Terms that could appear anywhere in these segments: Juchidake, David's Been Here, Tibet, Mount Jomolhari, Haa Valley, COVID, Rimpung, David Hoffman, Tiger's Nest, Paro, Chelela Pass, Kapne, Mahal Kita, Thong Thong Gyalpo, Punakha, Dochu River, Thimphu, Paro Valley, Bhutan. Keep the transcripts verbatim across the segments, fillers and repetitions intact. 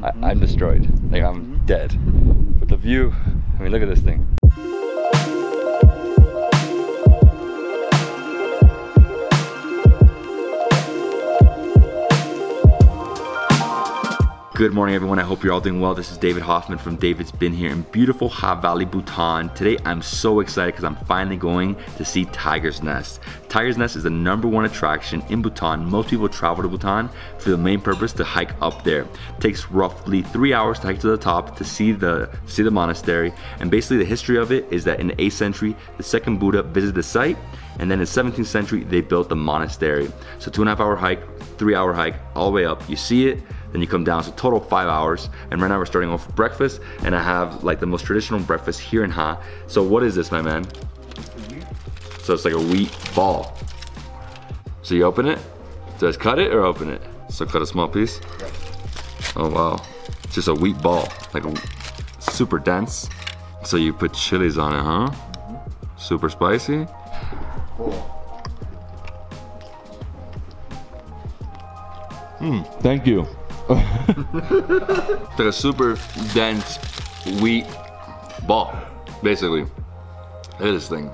Mm-hmm. I, I'm destroyed, like I'm mm-hmm. dead. But the view, I mean, look at this thing. Good morning everyone, I hope you're all doing well. This is David Hoffman from David's Been Here in beautiful Haa Valley, Bhutan. Today I'm so excited because I'm finally going to see Tiger's Nest. Tiger's Nest is the number one attraction in Bhutan. Most people travel to Bhutan for the main purpose to hike up there. It takes roughly three hours to hike to the top to see the, see the monastery. And basically the history of it is that in the eighth century, the second Buddha visited the site, and then in the seventeenth century, they built the monastery. So two and a half hour hike, three hour hike, all the way up. You see it, then you come down, so total five hours. And right now we're starting off with breakfast, and I have like the most traditional breakfast here in Haa. So what is this, my man? Mm-hmm. So it's like a wheat ball. So you open it, just cut it or open it? So cut a small piece? Yep. Oh wow, it's just a wheat ball, like a, super dense. So you put chilies on it, huh? Mm-hmm. Super spicy. Cool. Mm, thank you. It's like a super dense wheat ball, basically. Look at this thing.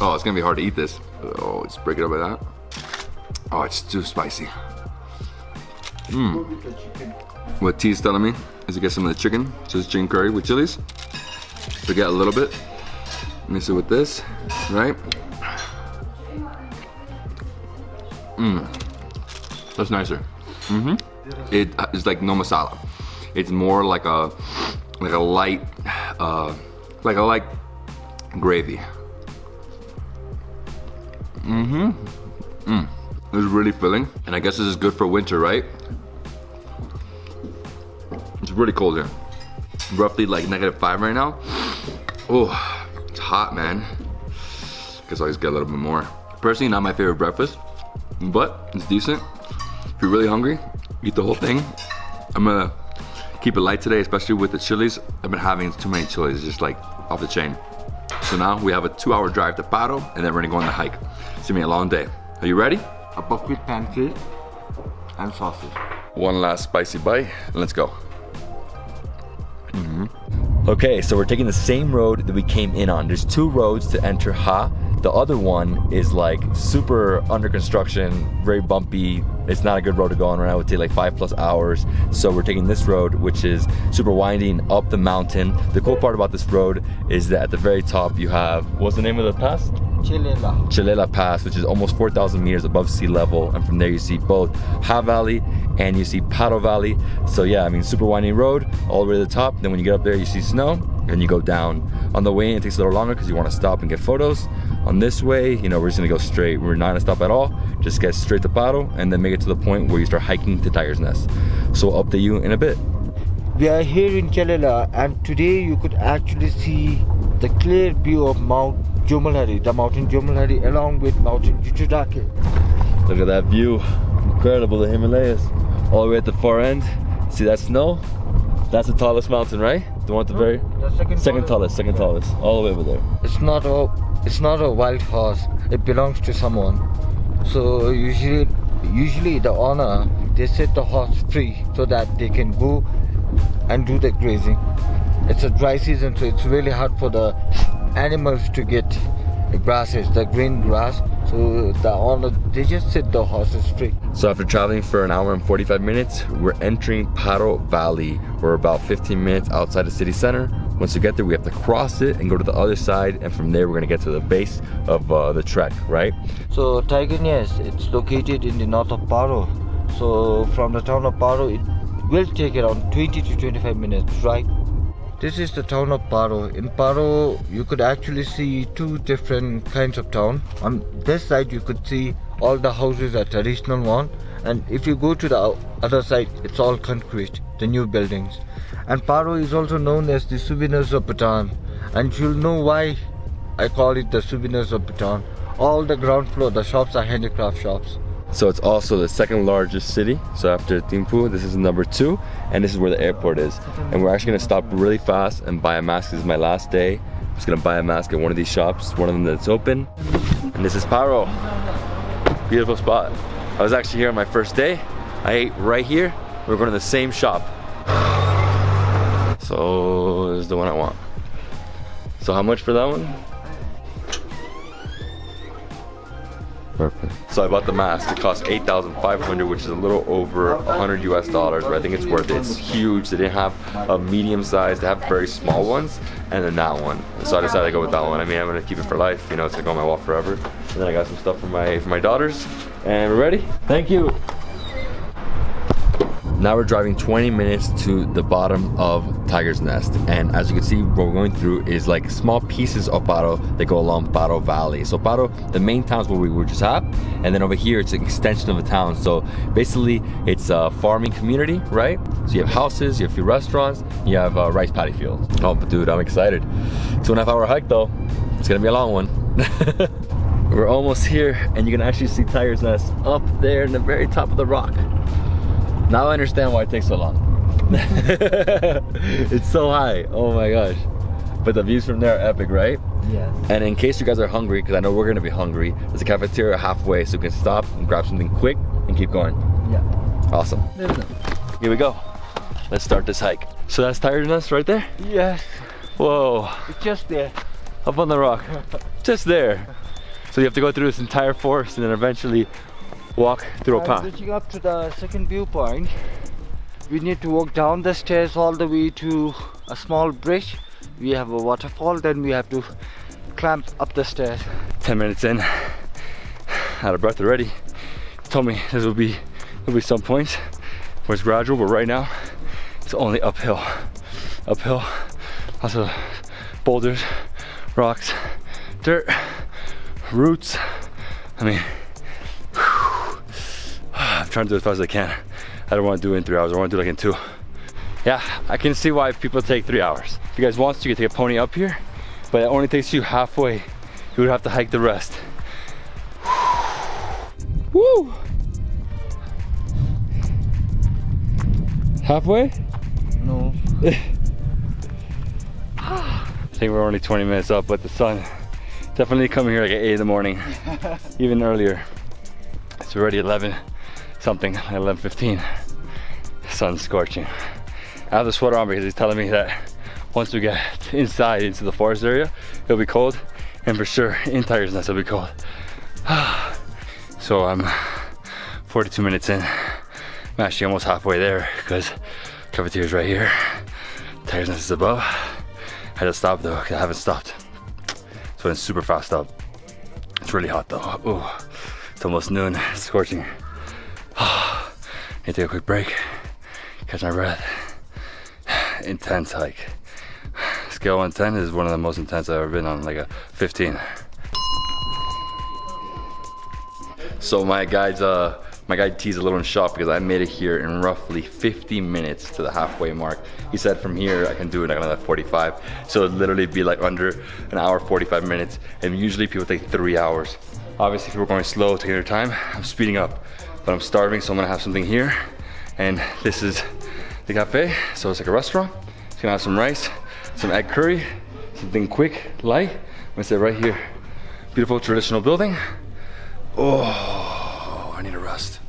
Oh, it's gonna be hard to eat this. Oh, just break it up like that. Oh, it's too spicy. Mm. What T's telling me is to get some of the chicken. So it's chicken curry with chilies. So get a little bit. Mix it with this, right? Mmm. That's nicer. Mm-hmm. It is like no masala. It's more like a like a light, uh, like a light gravy. Mm-hmm. Mm. It's really filling, and I guess this is good for winter, right? It's really cold here. Roughly like negative five right now. Oh, it's hot, man. Guess I'll just get a little bit more. Personally, not my favorite breakfast, but it's decent. If you're really hungry, eat the whole thing. I'm gonna keep it light today, especially with the chilies. I've been having too many chilies, just like off the chain. So now we have a two hour drive to Paro, and then we're gonna go on the hike. It's gonna be a long day. Are you ready? A buckwheat pancake and sausage. One last spicy bite, and let's go. Mm-hmm. Okay, so we're taking the same road that we came in on. There's two roads to enter Haa. The other one is like super under construction, very bumpy. It's not a good road to go on right now. It would take like five plus hours. So we're taking this road, which is super winding up the mountain. The cool part about this road is that at the very top you have, what's the name of the pass? Chelela. Chelela Pass, which is almost four thousand meters above sea level. And from there you see both Haa Valley and you see Paro Valley. So yeah, I mean, super winding road all the way to the top. Then when you get up there, you see snow and you go down. On the way, it takes a little longer because you want to stop and get photos. On this way, you know, we're just gonna go straight. We're not gonna stop at all. Just get straight to Paro and then make it to the point where you start hiking to Tiger's Nest. So I'll update you in a bit. We are here in Chelela, and today you could actually see the clear view of Mount Jomolhari, the Mountain Jomolhari, along with Mountain Juchidake. Look at that view. Incredible, the Himalayas. All the way at the far end. See that snow? That's the tallest mountain, right? The one at the very... The second, second tallest, second tallest. All the way over there. It's not all... It's not a wild horse, it belongs to someone. So usually usually the owner, they set the horse free so that they can go and do the grazing. It's a dry season, so it's really hard for the animals to get the grasses, the green grass. So the owner, they just set the horses free. So after traveling for an hour and forty-five minutes, we're entering Paro Valley. We're about fifteen minutes outside the city center. Once we get there, we have to cross it and go to the other side, and from there we're gonna get to the base of uh, the trek, right? So Tiger's Nest, it's located in the north of Paro. So from the town of Paro, it will take around twenty to twenty-five minutes, right? This is the town of Paro. In Paro, you could actually see two different kinds of town. On this side, you could see all the houses are traditional one, and if you go to the other side, it's all concrete, the new buildings. And Paro is also known as the souvenirs of Bhutan, and you'll know why I call it the souvenirs of Bhutan. All the ground floor, the shops are handicraft shops. So it's also the second largest city. So after Thimphu, this is number two, and this is where the airport is. And we're actually gonna stop really fast and buy a mask. This is my last day. I'm just gonna buy a mask at one of these shops, one of them that's open. And this is Paro. Beautiful spot. I was actually here on my first day. I ate right here. We're going to the same shop. So this is the one I want. So how much for that one? Perfect. So I bought the mask. It cost eight thousand five hundred, which is a little over one hundred U S dollars, but I think it's worth it. It's huge. They didn't have a medium size. They have very small ones, and then that one. So I decided to go with that one. I mean, I'm gonna keep it for life. You know, it's like on my wall forever. And then I got some stuff for my for my daughters, and we're ready. Thank you. Now we're driving twenty minutes to the bottom of Tiger's Nest, and as you can see, what we're going through is like small pieces of Paro that go along Paro Valley. So Paro, the main town's where we were just at, and then over here it's an extension of the town. So basically it's a farming community, right? So you have houses, you have a few restaurants, you have uh, rice paddy fields. Oh, but dude, I'm excited. Two and a half hour hike though. It's gonna be a long one. We're almost here, and you can actually see Tiger's Nest up there in the very top of the rock. Now I understand why it takes so long. It's so high, oh my gosh. But the views from there are epic, right? Yes. And in case you guys are hungry, because I know we're gonna be hungry, there's a cafeteria halfway, so you can stop and grab something quick and keep going. Yeah. Awesome. Here we go. Let's start this hike. So that's Tiger's Nest right there? Yes. Whoa. It's just there. Up on the rock. Just there. So you have to go through this entire forest and then eventually walk through a path. Reaching up to the second viewpoint, we need to walk down the stairs all the way to a small bridge. We have a waterfall, then we have to climb up the stairs. ten minutes in, out of breath already. Told me this will be, there'll be some points where it's gradual, but right now it's only uphill. Uphill, lots of boulders, rocks, dirt, roots. I mean, trying to do it as fast as I can. I don't want to do it in three hours. I want to do it like in two. Yeah, I can see why people take three hours. If you guys want to, you can take a pony up here, but it only takes you halfway. You would have to hike the rest. Woo! Halfway? No. I think we're only twenty minutes up, but the sun definitely coming here like at eight in the morning, even earlier. It's already eleven. Something at eleven fifteen. Sun's scorching. I have the sweater on because he's telling me that once we get inside into the forest area, it'll be cold, and for sure in Tiger's Nest it'll be cold. So I'm forty-two minutes in. I'm actually almost halfway there because cafeteria's right here. Tiger's Nest is above. I had to stop though because I haven't stopped. So it's super fast up. It's really hot though. Ooh, it's almost noon. It's scorching. I need to take a quick break, catch my breath. Intense hike. Scale one ten is one of the most intense I've ever been on, like a fifteen. So my guide's, uh, my guide teased a little in shock because I made it here in roughly fifty minutes to the halfway mark. He said from here I can do it like another forty-five. So it'd literally be like under an hour, forty-five minutes. And usually people take three hours. Obviously if people are going slow, taking their time, I'm speeding up. But I'm starving, so I'm gonna have something here. And this is the cafe, so it's like a restaurant. It's gonna have some rice, some egg curry, something quick, light. I'm gonna sit right here. Beautiful traditional building. Oh, I need a rest.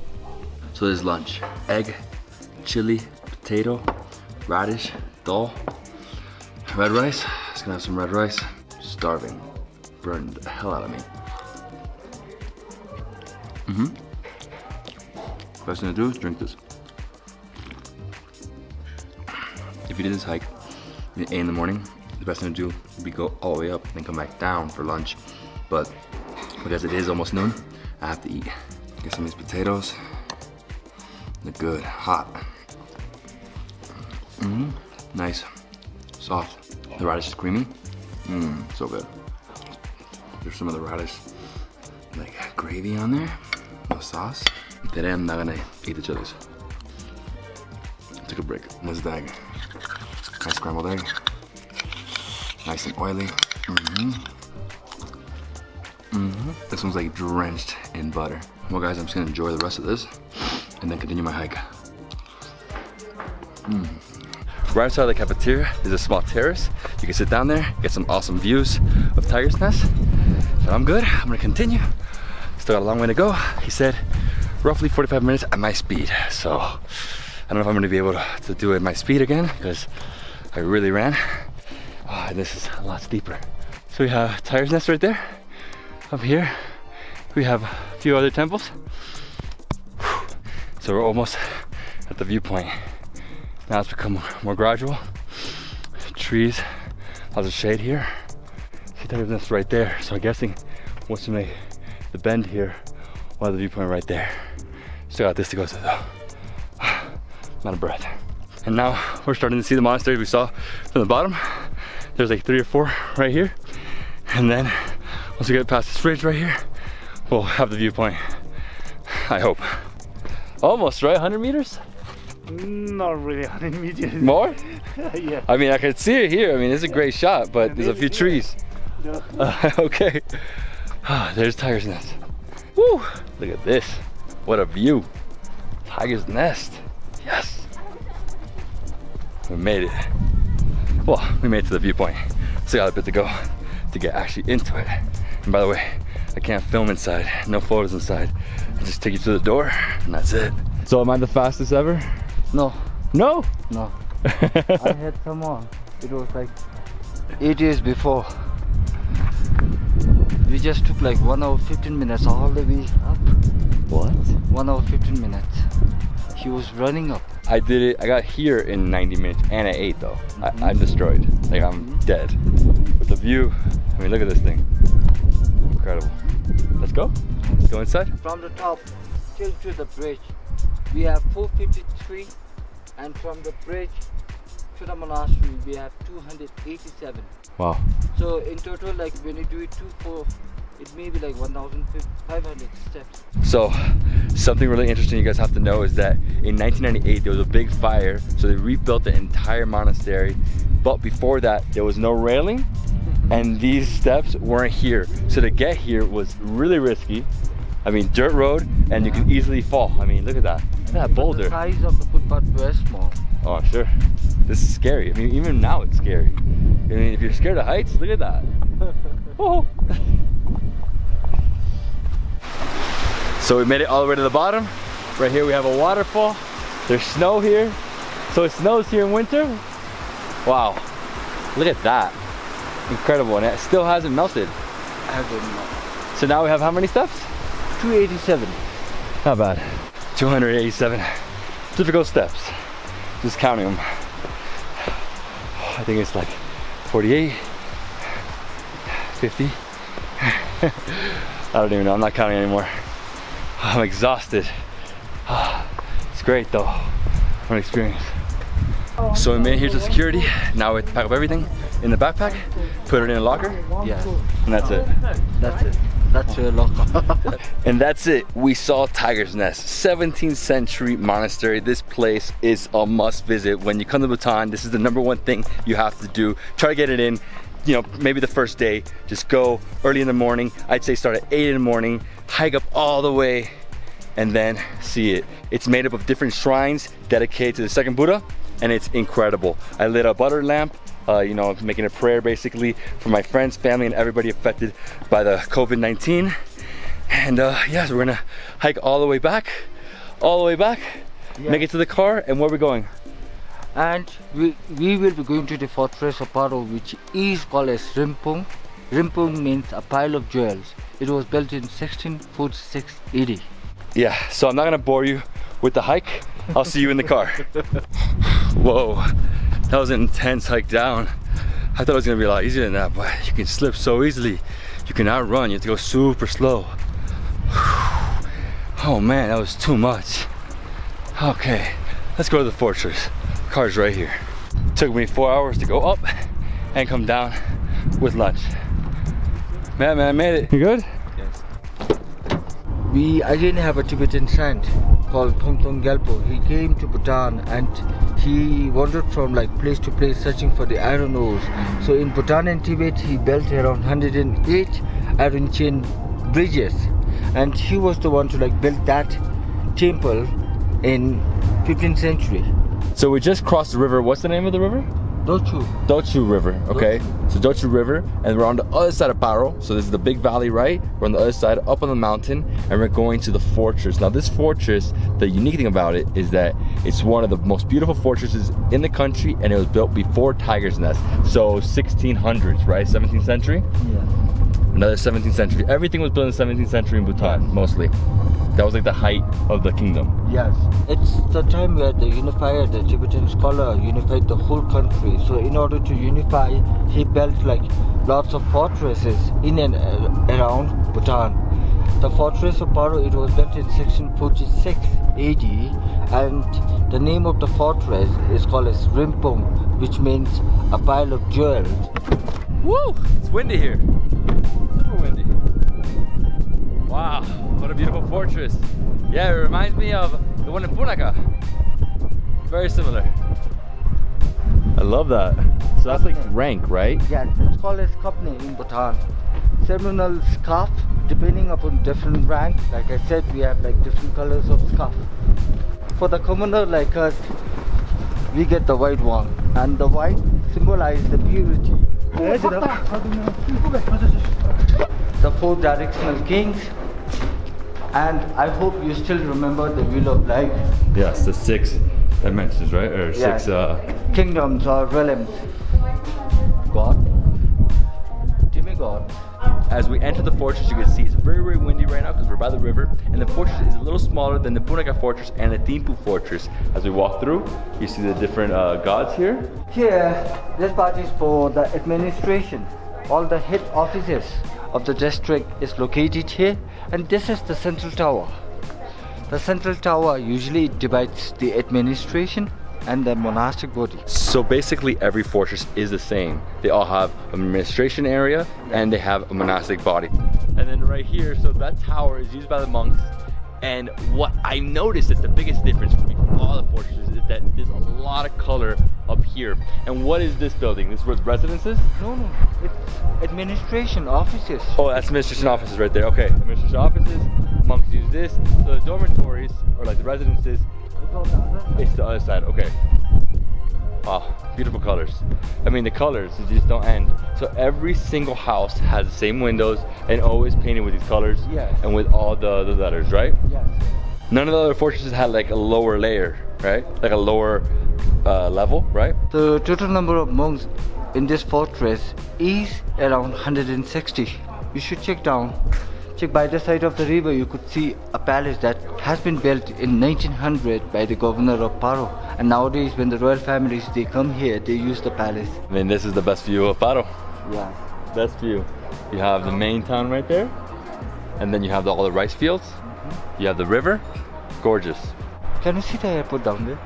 So there's lunch. Egg, chili, potato, radish, dal, red rice. Just gonna have some red rice. Starving. Burned the hell out of me. Mm-hmm. Best thing to do is drink this. If you did this hike at eight in the morning, the best thing to do would be go all the way up and then come back down for lunch. But because it is almost noon, I have to eat. Get some of these potatoes. They're good, hot. Mm-hmm. Nice, soft. The radish is creamy. Mmm, so good. There's some of the radish, like gravy on there, no sauce. Today I'm not gonna eat the chilies. Took a break. This is the egg. Nice scrambled egg. Nice and oily. Mm-hmm. Mm-hmm. This one's like drenched in butter. Well guys, I'm just gonna enjoy the rest of this and then continue my hike. Mm. Right outside the cafeteria is a small terrace. You can sit down there, get some awesome views of Tiger's Nest. But I'm good, I'm gonna continue. Still got a long way to go. He said, roughly forty-five minutes at my speed. So I don't know if I'm gonna be able to, to do it at my speed again because I really ran. Oh, this is a lot steeper. So we have Tiger's Nest right there. Up here, we have a few other temples. Whew. So we're almost at the viewpoint. Now it's become more gradual. Trees, lots of shade here. See Tiger's Nest right there. So I'm guessing once we make the bend here, we'll have the viewpoint right there. Still got this to go to though. I'm out of breath. And now we're starting to see the monasteries we saw from the bottom. There's like three or four right here. And then once we get past this ridge right here, we'll have the viewpoint. I hope. Almost, right? one hundred meters? Not really one hundred meters. More? Yeah. I mean, I could see it here. I mean, it's a great shot, but there's a few trees. No. Uh, okay. Ah, there's Tiger's Nest. Woo! Look at this. What a view. Tiger's Nest. Yes. We made it. Well, we made it to the viewpoint. Still got a bit to go to get actually into it. And by the way, I can't film inside, no photos inside. I just take you to the door and that's it. So am I the fastest ever? No. No? No. I had someone, it was like eight years before. We just took like one hour fifteen minutes all the way up. What? one hour fifteen minutes. He was running up. I did it, I got here in ninety minutes and I ate though. Mm-hmm. I, I'm destroyed, like I'm mm-hmm. dead. But the view, I mean look at this thing. Incredible. Let's go, let's go inside. From the top till to the bridge, we have four fifty-three and from the bridge to the monastery, we have two hundred eighty-seven. Wow. So in total, like when you do it two, four, it may be like one thousand five hundred steps. So something really interesting you guys have to know is that in nineteen ninety-eight there was a big fire, so they rebuilt the entire monastery, but before that there was no railing and these steps weren't here, so to get here was really risky. I mean dirt road and you can easily fall. I mean look at that, look at that boulder. The size of the footpath was small. Oh I'm sure. This is scary. I mean even now it's scary. I mean if you're scared of heights, look at that. Whoa. So we made it all the way to the bottom. Right here we have a waterfall. There's snow here. So it snows here in winter. Wow. Look at that. Incredible. And it still hasn't melted. Hasn't melted. So now we have how many steps? two eighty-seven. Not bad. two hundred eighty-seven difficult steps. Just counting them. I think it's like forty-eight, fifty. I don't even know. I'm not counting anymore. I'm exhausted. It's great though, what an experience. So we made it here to security. Now we have to pack up everything in the backpack, put it in a locker, yes. And that's it. That's it, that's your locker. And that's it, we saw Tiger's Nest, seventeenth century monastery. This place is a must visit. When you come to Bhutan, this is the number one thing you have to do. Try to get it in, you know, maybe the first day. Just go early in the morning. I'd say start at eight in the morning, hike up all the way and then see it. It's made up of different shrines dedicated to the second Buddha and it's incredible. I lit a butter lamp, uh, you know, making a prayer basically for my friends, family and everybody affected by the COVID nineteen. And uh, yeah, so we're gonna hike all the way back, all the way back, yeah. Make it to the car and where are we going? And we, we will be going to the fortress of Paro, which is called as Rimpung. Rimpung means a pile of jewels. It was built in sixteen forty-six A D. Yeah, so I'm not gonna bore you with the hike. I'll see you in the car. Whoa, that was an intense hike down. I thought it was gonna be a lot easier than that, but you can slip so easily. You cannot run, you have to go super slow. Oh man, that was too much. Okay, let's go to the fortress. Car's right here. Took me four hours to go up and come down with lunch. Man, man, I made it. You good? Yes. We again have a Tibetan saint called Thong Thong Gyalpo. He came to Bhutan and he wandered from like place to place searching for the iron ores. So in Bhutan and Tibet, he built around one hundred eight iron chain bridges. And he was the one to like build that temple in fifteenth century. So we just crossed the river. What's the name of the river? Dochu. Dochu River, okay? Dochu. So Dochu River, and we're on the other side of Paro. So this is the big valley, right? We're on the other side, up on the mountain, and we're going to the fortress. Now this fortress, the unique thing about it is that it's one of the most beautiful fortresses in the country, and it was built before Tiger's Nest. So sixteen hundreds, right? seventeenth century? Yeah. Another seventeenth century. Everything was built in the seventeenth century in Bhutan, yes. Mostly. That was like the height of the kingdom. Yes, it's the time where the unifier, the Tibetan scholar, unified the whole country. So in order to unify, he built like lots of fortresses in and around Bhutan. The fortress of Paro, it was built in sixteen forty-six A D, and the name of the fortress is called as Rimpung, which means a pile of jewels. Woo! It's windy here. Super windy. Wow, what a beautiful fortress. Yeah, it reminds me of the one in Punakha. Very similar. I love that. So that's like rank, right? Yeah, it's called as Kapne in Bhutan. Seminal scarf, depending upon different rank. Like I said, we have like different colors of scarf. For the commoner like us, we get the white one. And the white symbolizes the purity. The four directional kings. And I hope you still remember the wheel of life. Yes, the six dimensions, right? Or yeah. six uh... kingdoms or realms. God, demigod. As we enter the fortress, you can see it's very, very windy right now because we're by the river. And the fortress is a little smaller than the Punakha fortress and the Thimphu fortress. As we walk through, you see the different uh, gods here. Here, this part is for the administration. All the head offices of the district is located here, and this is the central tower. The central tower usually divides the administration and the monastic body. So basically every fortress is the same. They all have an administration area and they have a monastic body. And then right here, so that tower is used by the monks, and what I noticed that's the biggest difference between all the fortresses is that there's a lot of color up here. And what is this building? This was residences? No, no, it's administration offices. Oh, that's administration offices right there. Okay, administration offices, monks use this. So the dormitories, or like the residences, it's the other side, okay. Wow, beautiful colors. I mean, the colors just don't end. So every single house has the same windows and always painted with these colors. Yes. And with all the, the letters, right? Yes. None of the other fortresses had like a lower layer, right? Like a lower uh, level, right? The total number of monks in this fortress is around one hundred sixty. You should check down. Check by the side of the river, you could see a palace that has been built in nineteen hundred by the governor of Paro. And nowadays, when the royal families, they come here, they use the palace. I mean, this is the best view of Paro. Yes. Best view. You have the main town right there. And then you have the, all the rice fields. You have the river, gorgeous. Can you see the airport down there?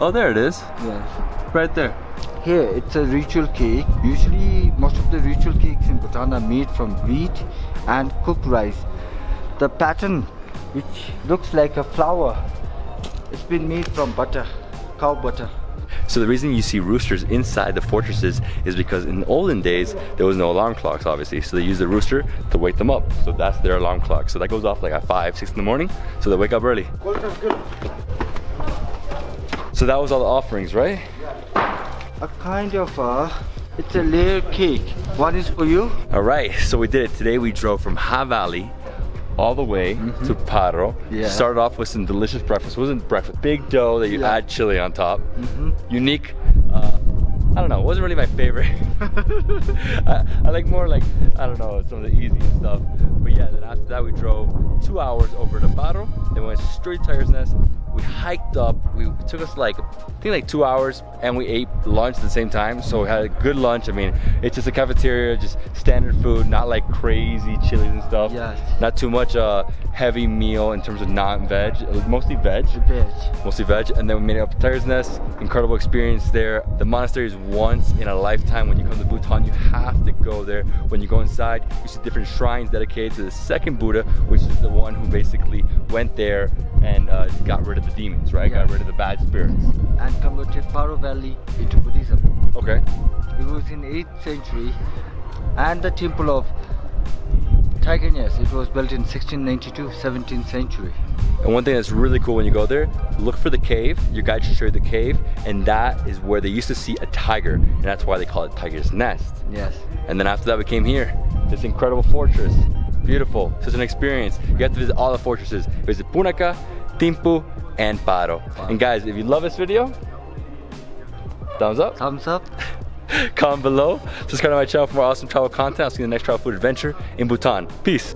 Oh, there it is. Yes. Right there. Here, it's a ritual cake. Usually, most of the ritual cakes in Bhutan are made from wheat and cooked rice. The pattern, which looks like a flower, it's been made from butter, cow butter. So the reason you see roosters inside the fortresses is because in the olden days, there was no alarm clocks, obviously. So they used the rooster to wake them up. So that's their alarm clock. So that goes off like at five, six in the morning. So they wake up early. So that was all the offerings, right? A kind of a, it's a layered cake. One is for you. All right, so we did it. Today we drove from Haa Valley all the way mm-hmm. to Paro. Yeah. Started off with some delicious breakfast. It wasn't breakfast. Big dough that you yeah. add chili on top. Mm-hmm. Unique. Uh, I don't know. It wasn't really my favorite. I, I like more like, I don't know, some of the easy stuff. But yeah, then after that we drove two hours over to Paro. Then we went straight to Tiger's Nest. We hiked up. We, it took us like, I think like two hours, and we ate lunch at the same time. So we had a good lunch. I mean, it's just a cafeteria, just standard food, not like crazy chilies and stuff. Yes. Not too much uh, heavy meal in terms of non-veg, mostly veg. Veg. Mostly veg, and then we made it up to Tiger's Nest. Incredible experience there. The monastery is once in a lifetime. When you come to Bhutan, you have to go there. When you go inside, you see different shrines dedicated to the second Buddha, which is the one who basically went there and uh, got rid of the demons, right? Yeah. Got rid of the bad spirits. And converted Paro Valley into Buddhism. Okay. It was in eighth century, and the temple of Tiger's Nest, it was built in sixteen ninety-two, seventeenth century. And one thing that's really cool when you go there, look for the cave. Your guide should show you the cave, and that is where they used to see a tiger, and that's why they call it Tiger's Nest. Yes. And then after that we came here, this incredible fortress. Beautiful, such an experience. You have to visit all the fortresses. Visit Punakha, Thimphu, and Paro. Wow. And guys, if you love this video, thumbs up. Thumbs up. Comment below. Subscribe to my channel for more awesome travel content. I'll see you in the next travel food adventure in Bhutan. Peace.